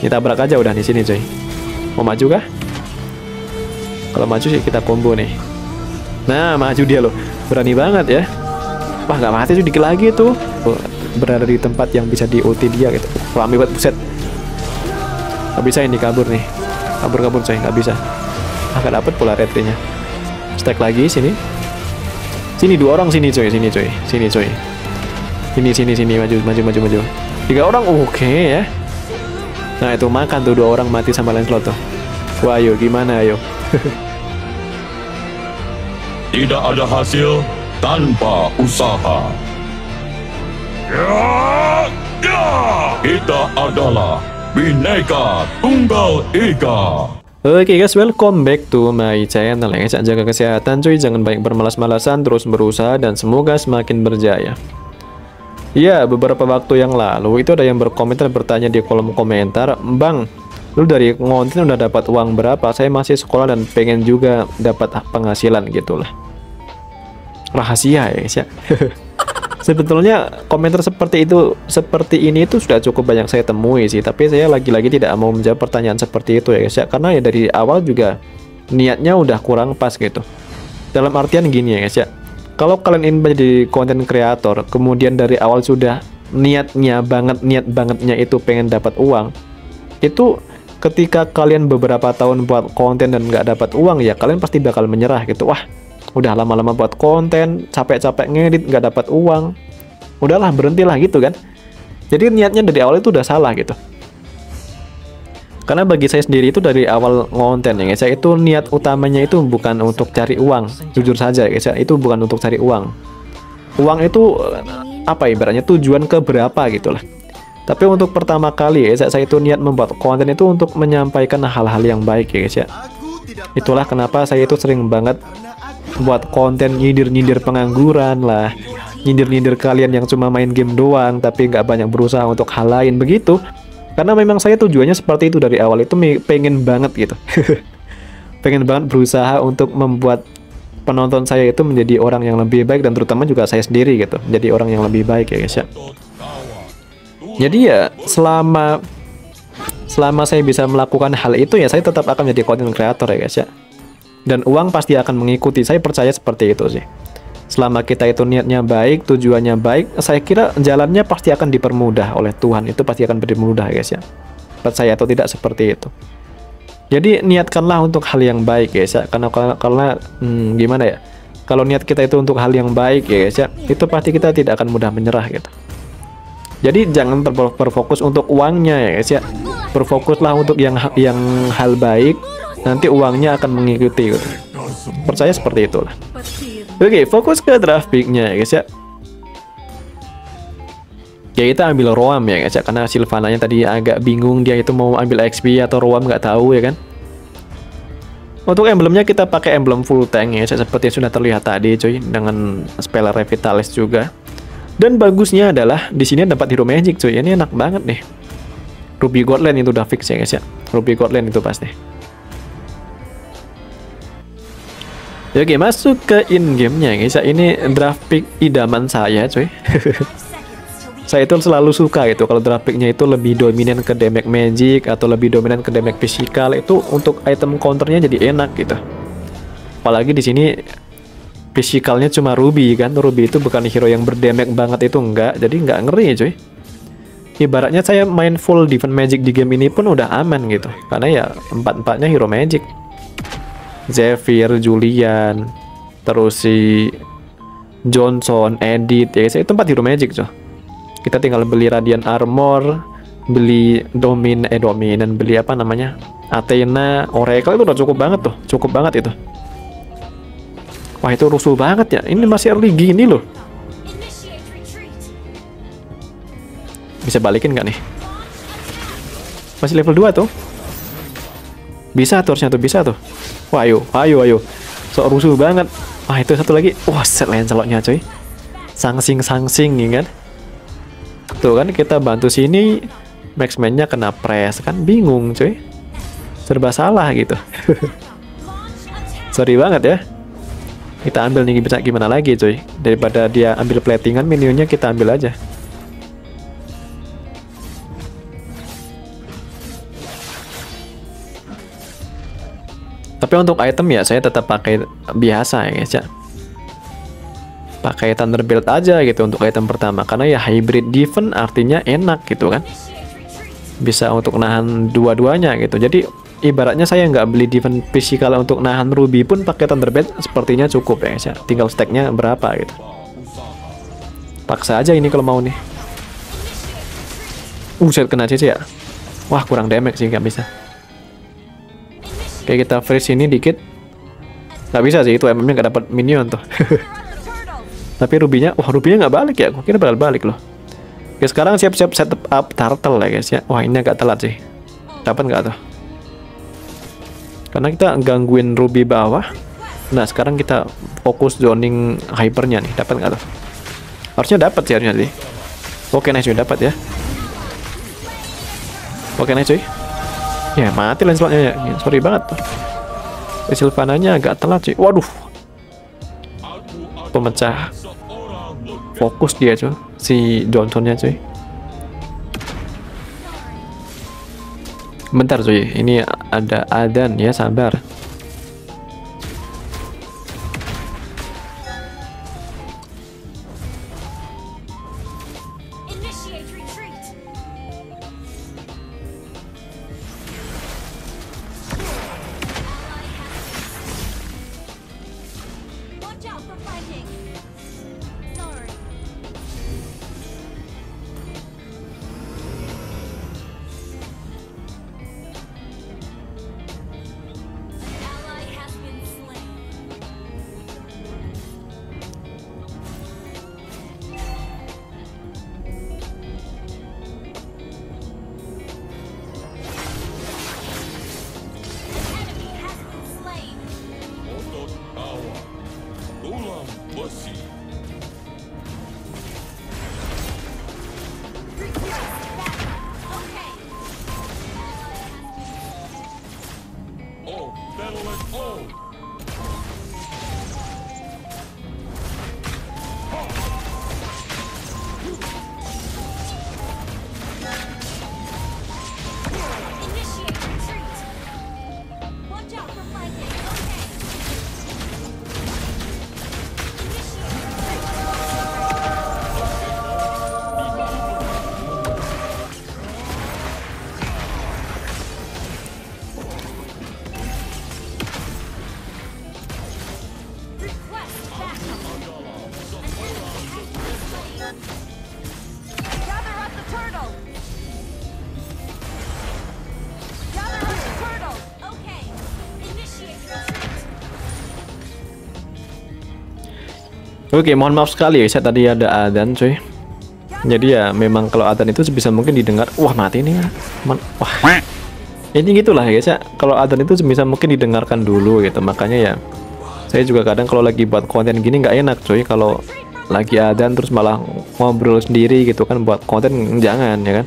Kita tabrak aja udah di sini, coy. Mau maju kah? Kalau maju sih kita combo nih. Nah, maju dia loh. Berani banget ya. Wah, nggak mati sedikit lagi tuh. Berada di tempat yang bisa di-OT dia gitu. Rame banget, buset. Nggak bisa ini, kabur nih. Kabur-kabur, coy. Nggak bisa. Nggak dapet pula retrinya. Stack lagi sini. Sini, dua orang sini, coy. Sini, coy. Sini, coy. Sini, sini, sini. Maju, maju, maju, maju. Tiga orang, oke ya. Nah, itu makan tuh. Dua orang mati sama Lancelot tuh. Wah, ayo. Gimana, ayo. Tidak ada hasil tanpa usaha. Kita adalah Bineka Tunggal Ika. Oke guys, welcome back to my channel ya guys. Jaga kesehatan cuy, jangan banyak bermalas-malasan, terus berusaha dan semoga semakin berjaya. Ya, beberapa waktu yang lalu itu ada yang berkomentar bertanya di kolom komentar, "Bang, lu dari ngonten udah dapat uang berapa? Saya masih sekolah dan pengen juga dapat penghasilan gitulah." Rahasia ya guys ya. Sebetulnya komentar seperti ini itu sudah cukup banyak saya temui sih, tapi saya lagi-lagi tidak mau menjawab pertanyaan seperti itu ya guys ya, karena ya dari awal juga niatnya udah kurang pas gitu. Dalam artian gini ya guys ya, kalau kalian ingin menjadi konten kreator kemudian dari awal sudah niat bangetnya itu pengen dapat uang, itu ketika kalian beberapa tahun buat konten dan nggak dapat uang, ya kalian pasti bakal menyerah gitu. Wah, udah lama-lama buat konten, capek-capek ngedit, nggak dapat uang, udahlah berhentilah gitu kan. Jadi niatnya dari awal itu udah salah gitu. Karena bagi saya sendiri itu dari awal konten ya guys, itu niat utamanya itu bukan untuk cari uang, jujur saja ya guys, itu bukan untuk cari uang. Uang itu apa ibaratnya tujuan keberapa gitu lah. Tapi untuk pertama kali ya guys, saya itu niat membuat konten itu untuk menyampaikan hal-hal yang baik ya guys ya. Itulah kenapa saya itu sering banget buat konten nyindir-nyindir pengangguran lah, nyindir-nyindir kalian yang cuma main game doang tapi nggak banyak berusaha untuk hal lain begitu. Karena memang saya tujuannya seperti itu dari awal, itu pengen banget gitu. Pengen banget berusaha untuk membuat penonton saya itu menjadi orang yang lebih baik, dan terutama juga saya sendiri gitu, menjadi orang yang lebih baik ya guys ya. Jadi ya selama saya bisa melakukan hal itu ya, saya tetap akan menjadi konten kreator ya guys ya. Dan uang pasti akan mengikuti, saya percaya seperti itu sih. Selama kita itu niatnya baik, tujuannya baik, saya kira jalannya pasti akan dipermudah oleh Tuhan, itu pasti akan dipermudah guys ya. Percaya atau tidak seperti itu. Jadi niatkanlah untuk hal yang baik guys ya, karena gimana ya? Kalau niat kita itu untuk hal yang baik ya guys ya, itu pasti kita tidak akan mudah menyerah gitu. Jadi jangan berfokus untuk uangnya ya guys ya. Berfokuslah untuk yang hal baik, nanti uangnya akan mengikuti gitu. Percaya seperti itulah. Oke, fokus ke draft picknya ya guys ya. Ya kita ambil Roam ya guys ya, karena Silvananya tadi agak bingung dia itu mau ambil XP atau Roam nggak tahu ya kan. Untuk emblemnya kita pakai emblem full tank ya, seperti yang sudah terlihat tadi coy, dengan speller Revitalis juga. Dan bagusnya adalah di sini dapat hero magic cuy, ini enak banget nih. Ruby Godland itu udah fix ya guys ya, Ruby Godland itu pasti. Oke, masuk ke in gamenya guys ya, ini draft pick idaman saya cuy. Saya itu selalu suka gitu kalau draft picknya itu lebih dominan ke damage magic atau lebih dominan ke damage physical, itu untuk item counternya jadi enak gitu. Apalagi di sini physicalnya cuma Ruby kan, Ruby itu bukan hero yang berdemek banget itu enggak, jadi nggak ngeri cuy. Ibaratnya saya main full defense magic di game ini pun udah aman gitu, karena ya empat-empatnya hero magic. Zephyr, Julian, terus si Johnson, Edith ya guys, itu empat hero magic cuy. Kita tinggal beli Radiant Armor, beli Dominan, beli apa namanya, Athena, Oracle, itu udah cukup banget tuh, cukup banget itu. Wah, itu rusuh banget ya. Ini masih early gini loh. Bisa balikin nggak nih? Masih level 2 tuh. Bisa tuh, harusnya tuh bisa tuh. Wah, ayo. Sok rusuh banget. Wah, itu satu lagi. Wah, set Lancelotnya coy. Sangsing ya kan. Tuh kan kita bantu sini. Maxman-nya kena press. Kan bingung coy. Serba salah gitu. Sorry banget ya. Kita ambil nih, bisa gimana lagi cuy, daripada dia ambil platingan minionnya, kita ambil aja. Tapi untuk item ya saya tetap pakai biasa ya guys ya. Pakai Thunderbolt aja gitu untuk item pertama, karena ya hybrid defense artinya enak gitu kan. Bisa untuk nahan dua-duanya gitu. Jadi ibaratnya saya nggak beli defense physical untuk nahan Ruby pun pakai Thunderbolt sepertinya cukup ya guys ya. Tinggal stacknya berapa gitu. Paksa aja ini kalau mau nih. Saya kena CC ya. Wah kurang damage sih, nggak bisa. Oke kita freeze ini dikit. Nggak bisa sih, itu MM-nya nggak dapat minion tuh. Tapi rubinya, wah rubinya nggak balik ya, gue kira bakal balik loh. Oke sekarang siap-siap setup up turtle ya guys ya. Wah ini agak telat sih, dapat nggak tuh? Karena kita gangguin ruby bawah. Nah sekarang kita fokus zoning hypernya nih, dapat nggak tuh? Harusnya dapat sih harusnya sih. Oke nice cuy, dapat ya. Oke nice cuy. Ya mati lane slotnya ya, sorry banget tuh. Sylvananya agak telat cuy, waduh. Pemecah fokus dia cuy, si Johnsonnya cuy. Bentar cuy, ini ada adan ya, sabar. Oke, mohon maaf sekali ya, saya tadi ada adzan cuy. Jadi ya memang kalau adzan itu sebisa mungkin didengar. Wah mati nih ya. Wah. Ini gitulah ya guys ya. Kalau adzan itu sebisa mungkin didengarkan dulu gitu. Makanya ya saya juga kadang kalau lagi buat konten gini nggak enak cuy. Kalau lagi adzan terus malah ngobrol sendiri gitu kan, buat konten jangan ya kan.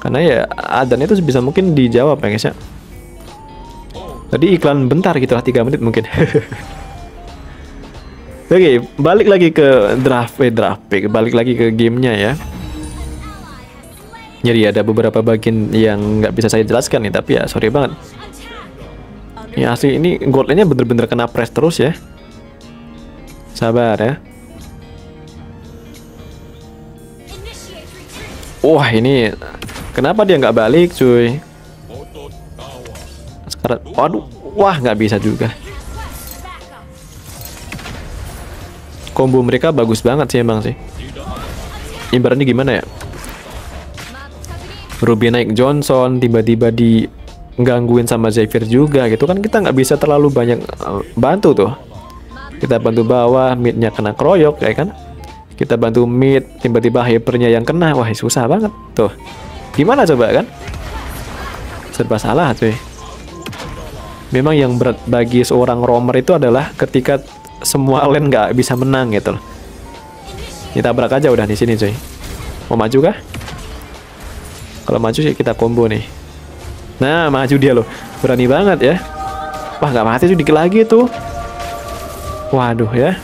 Karena ya adzan itu sebisa mungkin dijawab ya guys ya. Tadi iklan bentar gitulah 3 menit mungkin. Oke, balik lagi ke balik lagi ke gamenya ya. Jadi ada beberapa bagian yang nggak bisa saya jelaskan nih, tapi ya sorry banget. Ya asli ini gold lane-nya bener-bener kena press terus ya. Sabar ya. Wah ini kenapa dia nggak balik cuy? Sekarang, waduh, wah nggak bisa juga. Combo mereka bagus banget sih emang sih. Ibaratnya gimana ya? Ruby naik Johnson, tiba-tiba digangguin sama Xavier juga gitu kan, kita nggak bisa terlalu banyak bantu tuh. Kita bantu bawah, midnya kena keroyok ya kan? Kita bantu mid, tiba-tiba hypernya yang kena, wah susah banget tuh. Gimana coba kan? Serba salah cuy. Memang yang berat bagi seorang roamer itu adalah ketika semua lane nggak bisa menang gitu loh. Ditabrak aja udah di sini cuy. Mau maju kah? Kalau maju sih kita combo nih. Nah maju dia loh, berani banget ya. Wah nggak mati tuh, dikit lagi tuh. Waduh ya.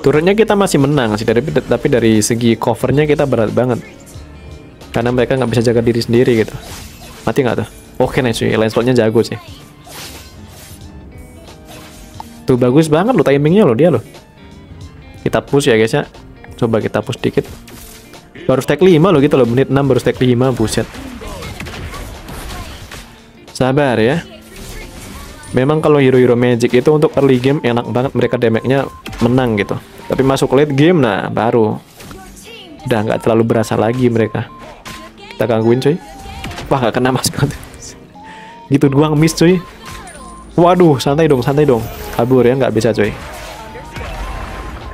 Turunnya kita masih menang sih, tapi dari segi covernya kita berat banget. karena mereka nggak bisa jaga diri sendiri gitu. Mati nggak tuh? Oke, nice sih, Lancelotnya jago sih. Tuh bagus banget lo timingnya lo dia lo. Kita push ya guys ya. Coba kita push dikit. Baru stack 5 lo gitu lo, menit 6 baru stack 5, buset. Sabar ya. Memang kalau hero-hero magic itu untuk early game enak banget, mereka damage-nya menang gitu. Tapi masuk late game nah baru udah nggak terlalu berasa lagi mereka. Kita gangguin cuy. Wah nggak kena maskot. Gitu doang miss cuy. Waduh, santai dong, kabur ya, nggak bisa cuy.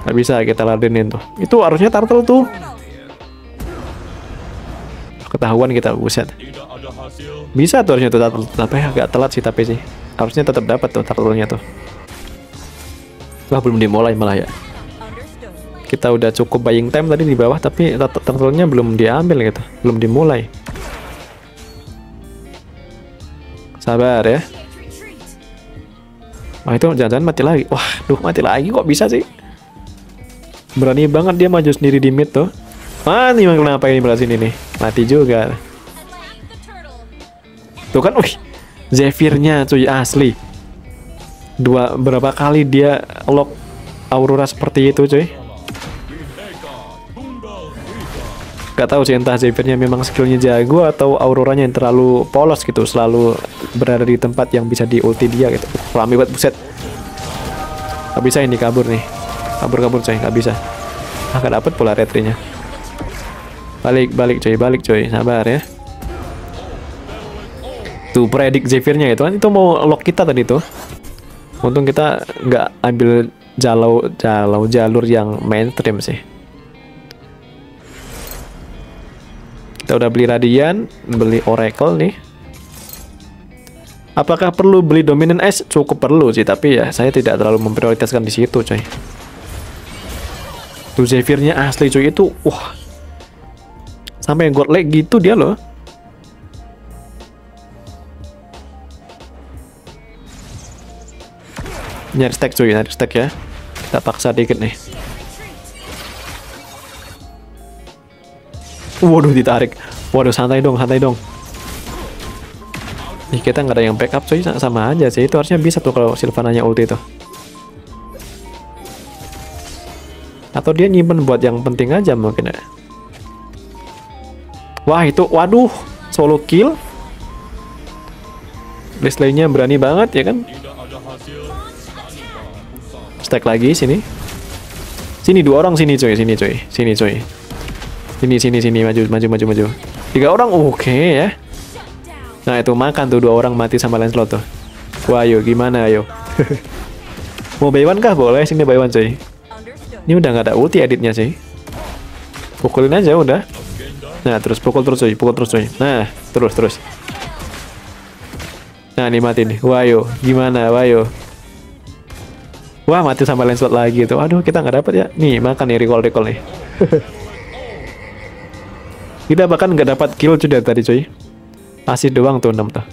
Nggak bisa kita ladenin tuh. Itu harusnya turtle tuh. Ketahuan kita, buset. Bisa tuh harusnya tuh turtle, tapi agak telat sih tapi sih. Harusnya tetap dapat tuh turtle-nya tuh. Wah belum dimulai malah ya. Kita udah cukup buying time tadi di bawah tapi turtle-nya belum diambil gitu, belum dimulai. Sabar ya. Wah itu jangan-jangan mati lagi. Wah duh mati lagi kok bisa sih. Berani banget dia maju sendiri di mid tuh. Mati emang kenapa ini belas ini nih. Mati juga. Tuh kan wih. Zephyrnya cuy asli. Dua berapa kali dia lock Aurora seperti itu cuy. Gak tahu sih entah Zephyrnya memang skillnya jago atau Auroranya yang terlalu polos gitu, selalu berada di tempat yang bisa di ulti dia gitu. Rame banget buset. Gak bisa ini kabur nih. Kabur-kabur cuy, gak bisa. Gak dapet pula retrinya. Balik cuy, sabar ya. Tuh predik Zephyrnya gitu kan, itu mau lock kita tadi tuh. Untung kita nggak ambil jalur yang mainstream sih. Kita udah beli Radiant, beli Oracle nih. Apakah perlu beli Dominant Edge? Cukup perlu sih, tapi ya saya tidak terlalu memprioritaskan di situ coy. Tuh Zephyrnya asli coy itu, wah. Sampai yang godlike gitu dia loh. Nyari stack cuy, nyari stack ya. Kita paksa dikit nih. Waduh ditarik. Waduh santai dong, santai dong. Nih kita nggak ada yang backup cuy, sama aja sih. Itu harusnya bisa tuh kalau Sylvananya ulti itu. Atau dia nyimpen buat yang penting aja mungkin ya. Wah itu, waduh, solo kill. Leslie-nya berani banget ya kan? Stack lagi sini. Sini dua orang sini cuy, sini cuy, sini cuy. Sini maju. Tiga orang, oke ya. Nah itu makan tuh dua orang mati sama Lancelot tuh. Wah yuk gimana yuk? Mau bayuan kah boleh sini bayuan cuy. Ini udah nggak ada ulti editnya sih. Pukulin aja udah. Nah terus pukul terus cuy. Nah terus. Nah ini mati nih. Wayo gimana wayo. Wah mati sama Lancelot lagi tuh. Aduh kita nggak dapat ya. Nih makan nih recall nih. Kita bahkan nggak dapat kill cuy dari tadi cuy. Asis doang tuh 6 tuh.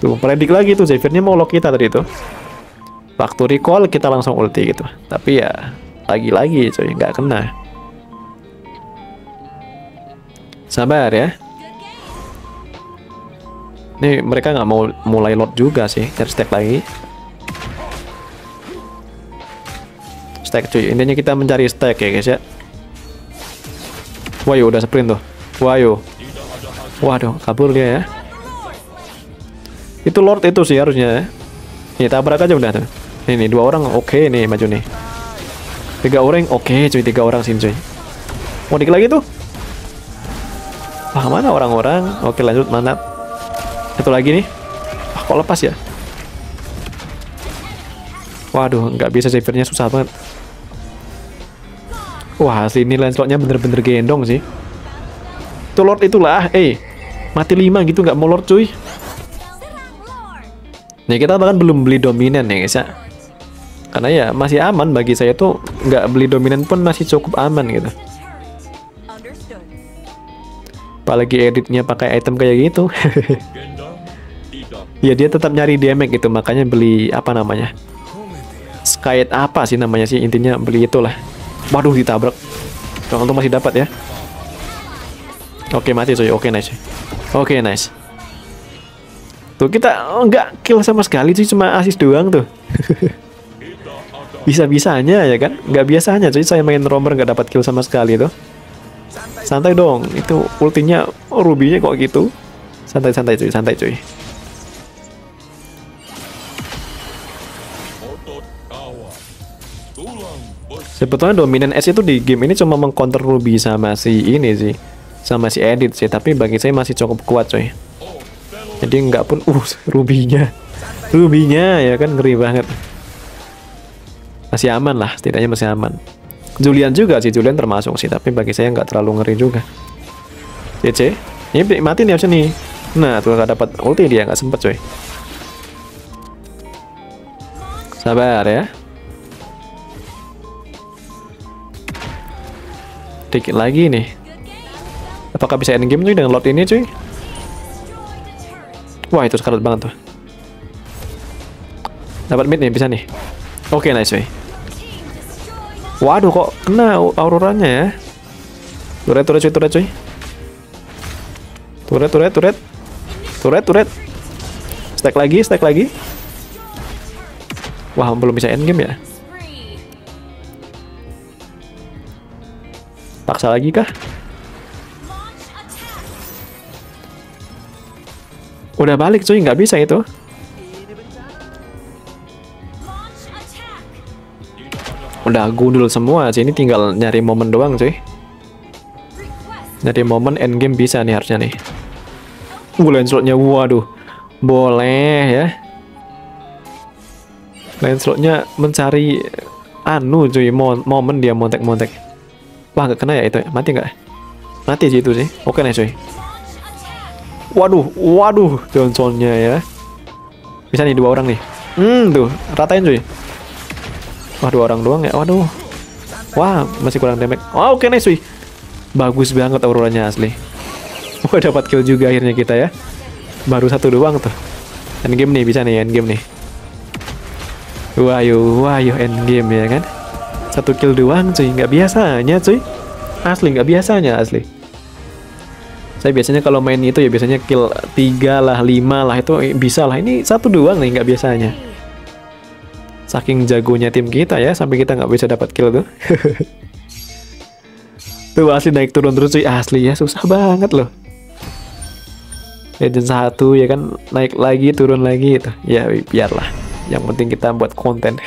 Tuh predik lagi tuh Zephyrnya mau lock kita tadi tuh. Waktu recall kita langsung ulti gitu. Tapi ya lagi-lagi cuy nggak kena. Sabar ya. Nih mereka nggak mau mulai load juga sih. Cari stack lagi. Stack cuy. Intinya kita mencari stack ya guys ya. Wayo udah sprint tuh. Wayo. Waduh kabur dia ya. Itu Lord itu sih harusnya ya. Nih tabrak aja udah tuh. Ini dua orang oke nih maju nih. Tiga orang oke cuy. Tiga orang sini cuy. Mau dikit lagi tuh. Wah mana orang-orang? Oke lanjut mantap. Satu lagi nih. Wah kok lepas ya? Waduh nggak bisa Zephyrnya susah banget. Wah sini Lancelotnya bener-bener gendong sih. Itu Lord itulah. Mati 5 gitu nggak mau Lord cuy. Nah kita bahkan belum beli dominan ya guys ya. Karena ya masih aman bagi saya tuh. Nggak beli dominan pun masih cukup aman gitu. Apalagi editnya pakai item kayak gitu. Ya dia tetap nyari damage gitu, makanya beli apa namanya Skyet apa sih namanya sih, intinya beli itulah. Waduh ditabrak. Untung masih dapat ya. Oke, mati coy. Oke, nice. Oke, nice. Tuh kita nggak kill sama sekali cuy, cuma assist doang tuh. Bisa-bisanya ya kan? Nggak biasanya cuy, saya main romer nggak dapat kill sama sekali tuh. Santai dong, itu ultinya rubinya kok gitu. Santai-santai cuy, santai cuy. Sebetulnya dominan S itu di game ini cuma mengcounter Ruby sama si ini sih, sama si Edit sih, tapi bagi saya masih cukup kuat coy. Jadi nggak pun Ruby-nya ya kan ngeri banget. Masih aman lah, setidaknya masih aman. Julian juga sih, Julian termasuk sih, tapi bagi saya nggak terlalu ngeri juga. CC, ini mati nih harusnya nih. Nah, tuh nggak dapat ulti dia, nggak sempet coy. Sabar ya. Dikit lagi nih. Apakah bisa end game cuy dengan Lord ini cuy? Wah, itu sekarat banget tuh. Dapat mid nih, bisa nih. Oke, nice cuy. Waduh, kok kena auroranya ya. Turret cuy. Stack lagi. Wah, belum bisa end game ya. Paksa lagi kah? Udah balik cuy, nggak bisa itu. Udah gundul semua sih, ini tinggal nyari momen doang cuy. Nyari momen endgame bisa nih harusnya nih. Landslotnya, waduh. Boleh ya. Landslotnya mencari anu cuy, momen dia montek-montek. Wah, nggak kena ya itu, mati nggak? Mati sih itu sih. Oke nih cuy. Waduh, Johnson-nya ya. Bisa nih dua orang nih. Tuh, ratain cuy. Wah, dua orang doang ya. Waduh. Wah, masih kurang damage. Oh, oke nih cuy. Bagus banget auroranya asli. Wah, dapat kill juga akhirnya kita ya. Baru satu doang tuh. End game nih, bisa nih end game nih. Wah, end game ya kan. Satu kill doang cuy, nggak biasanya cuy. Asli, nggak biasanya asli. Saya biasanya kalau main itu ya biasanya kill 3 lah, 5 lah itu bisa lah. Ini satu doang nih, nggak biasanya. Saking jagonya tim kita ya, sampai kita nggak bisa dapat kill tuh. Tuh asli naik turun terus cuy, asli ya susah banget loh. Legend 1 ya kan, naik lagi turun lagi itu. Ya biarlah, yang penting kita buat konten.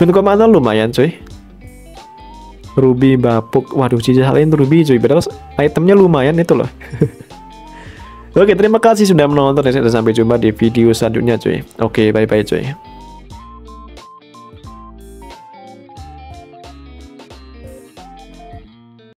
9,0 lumayan cuy. Ruby bapuk. Waduh, cijalin Ruby cuy. Padahal itemnya lumayan itu loh. Oke, terima kasih sudah menonton. Sampai jumpa di video selanjutnya cuy. Oke, bye-bye cuy.